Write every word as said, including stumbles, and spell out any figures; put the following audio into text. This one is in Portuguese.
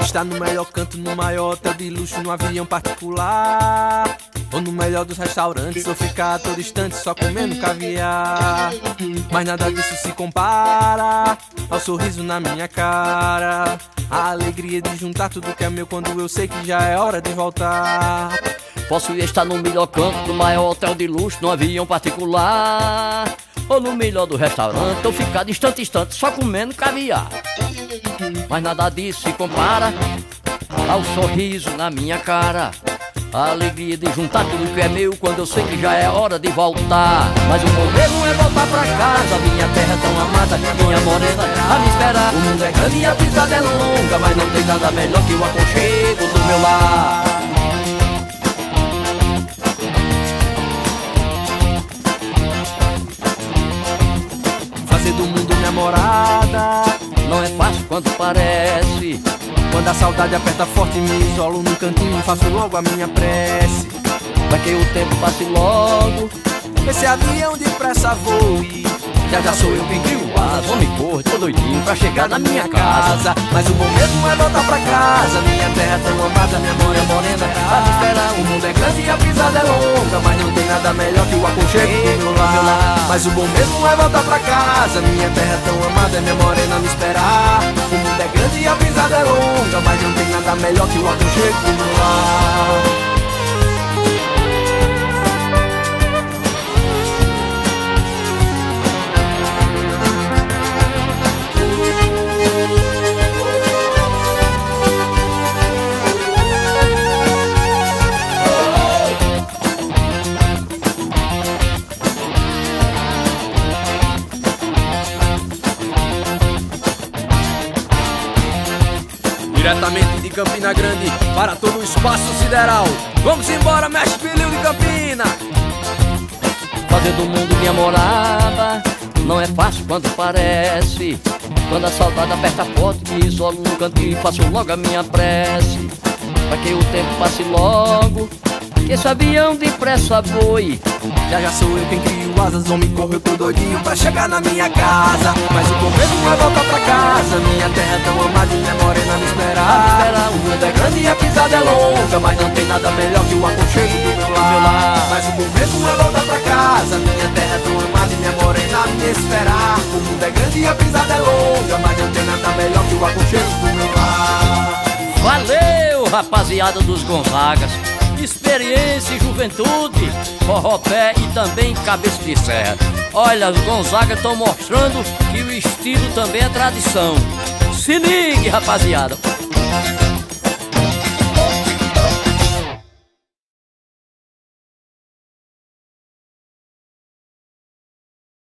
Estar no melhor canto, no maior hotel de luxo, no avião particular, ou no melhor dos restaurantes, ou ficar a todo instante só comendo caviar. Mas nada disso se compara ao sorriso na minha cara, a alegria de juntar tudo que é meu quando eu sei que já é hora de voltar. Posso estar no melhor canto, no maior hotel de luxo, no avião particular, ou no melhor do restaurante, ou ficar distante, distante, só comendo caviar. Mas nada disso se compara ao sorriso na minha cara, a alegria de juntar tudo que é meu quando eu sei que já é hora de voltar. Mas o meu mesmo é voltar pra casa, minha terra tão amada, minha morena a me esperar. O mundo é grande e a pisada é longa, mas não tem nada melhor que o aconchego do meu lar. Fazer do mundo minha morada não é fácil quanto parece. Quando a saudade aperta forte, me isolo num cantinho e faço logo a minha prece, pra que o tempo passe logo, esse avião depressa voe. Já já sou eu que crio asas, vou me correr, tô doidinho pra chegar na minha casa. Mas o bom mesmo é voltar pra casa, minha terra tão amada, minha mãe é morena a me esperar. O mundo é grande e a pisada é longa, mas não tem nada melhor que o aconchego do meu lar. Mas o bom mesmo é voltar pra casa, minha terra tão amada, minha morena a me esperar. O mundo é grande e a pisada é longa, mas não tem nada melhor que o aconchego do meu lar. Diretamente de Campina Grande para todo o espaço sideral. Vamos embora, mestre Filho de Campina. Fazer do mundo minha morada não é fácil quando parece. Quando a saudade aperta forte, me isolo num cantinho e faço logo a minha prece, pra que o tempo passe logo, que esse avião depressa voe. Já já sou eu quem crio asas, vou me correr pro doidinho pra chegar na minha casa. Mas o começo vai voltar pra casa, minha terra tão amada, minha morena me esperar. O mundo é grande e a pisada é longa, mas não tem nada melhor que o aconchego do meu lar. Mas o começo vai voltar pra casa, minha terra tão amada, minha morena me esperar. O mundo é grande e a pisada é longa, mas não tem nada melhor que o aconchego do meu lar. Valeu, rapaziada dos Gonzagas, experiência e juventude, forró pé e também cabeça de serra. Olha, os Gonzaga estão mostrando que o estilo também é tradição. Se ligue, rapaziada.